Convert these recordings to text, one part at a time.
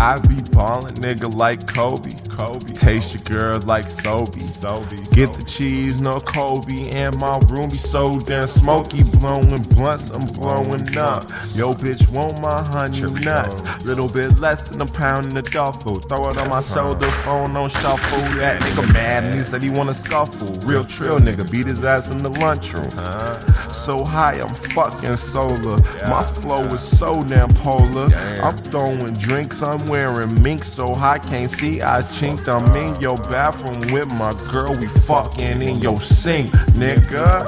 I be ballin', nigga, like Kobe. Taste your girl like Sobe. Get the cheese, no Kobe. And my room be so damn smoky. Blowin' blunts, I'm blowin' up. Yo, bitch, want my honey nuts. Little bit less than a pound in the duffel. Throw it on my shoulder, phone on shuffle. That nigga mad and he said he wanna scuffle. Real trill nigga, beat his ass in the lunchroom. So high, I'm fucking solar. My flow is so damn polar. I'm throwing drinks, I'm wearing mink so high, can't see. I chinked. I'm in your bathroom with my girl. We fucking in your sink, nigga.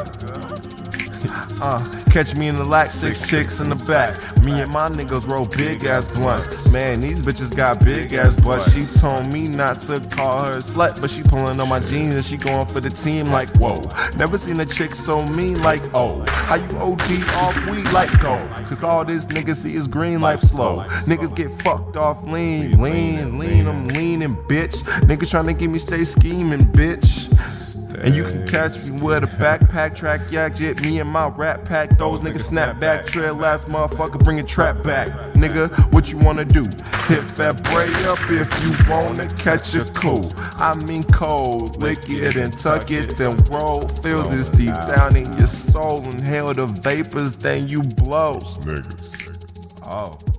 Catch me in the lack, 6 chicks in the back. Me and my niggas roll big ass blunts. Man, these bitches got big ass butts. She told me not to call her a slut, but she pulling on my jeans and she going for the team like whoa. Never seen a chick so mean like oh. How you OD off weed like go? Cause all this niggas see is green, life slow. Niggas get fucked off lean, I'm leaning, bitch. Niggas trying to get me stay scheming, bitch. And you can catch me with a backpack, track yak, jet me and my rat pack. Those niggas snap back, trail last motherfucker, bring a trap back. Nigga, what you wanna do? Hit that bray up if you wanna catch a cool. I mean cold, lick it and tuck it, then roll. Feel this deep down in your soul, inhale the vapors, then you blow. Niggas. Oh.